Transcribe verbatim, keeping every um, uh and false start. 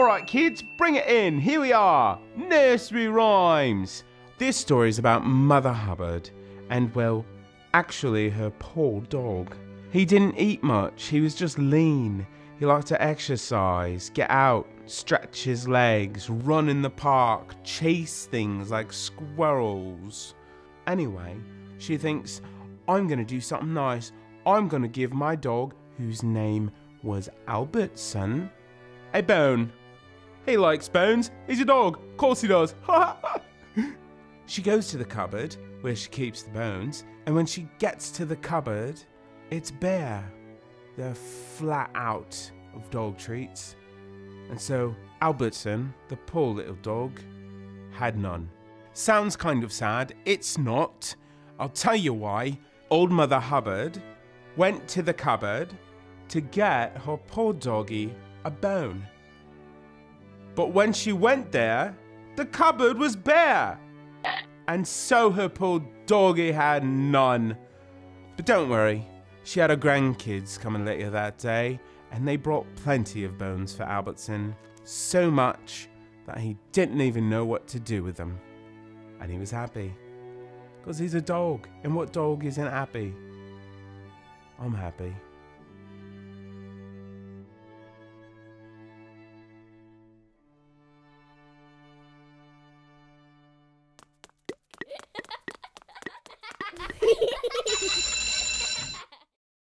Alright kids, bring it in. Here we are. Nursery Rhymes. This story is about Mother Hubbard and, well, actually her poor dog. He didn't eat much. He was just lean. He liked to exercise, get out, stretch his legs, run in the park, chase things like squirrels. Anyway, she thinks, I'm going to do something nice. I'm going to give my dog, whose name was Albertson, a bone. He likes bones. He's a dog. Of course he does. She goes to the cupboard where she keeps the bones, and when she gets to the cupboard, it's bare. They're flat out of dog treats. And so Albertson, the poor little dog, had none. Sounds kind of sad. It's not. I'll tell you why. Old Mother Hubbard went to the cupboard to get her poor doggy a bone. But when she went there, the cupboard was bare. And so her poor doggy had none. But don't worry. She had her grandkids coming later that day, and they brought plenty of bones for Albertson, so much that he didn't even know what to do with them. And he was happy, because he's a dog, and what dog isn't happy? I'm happy.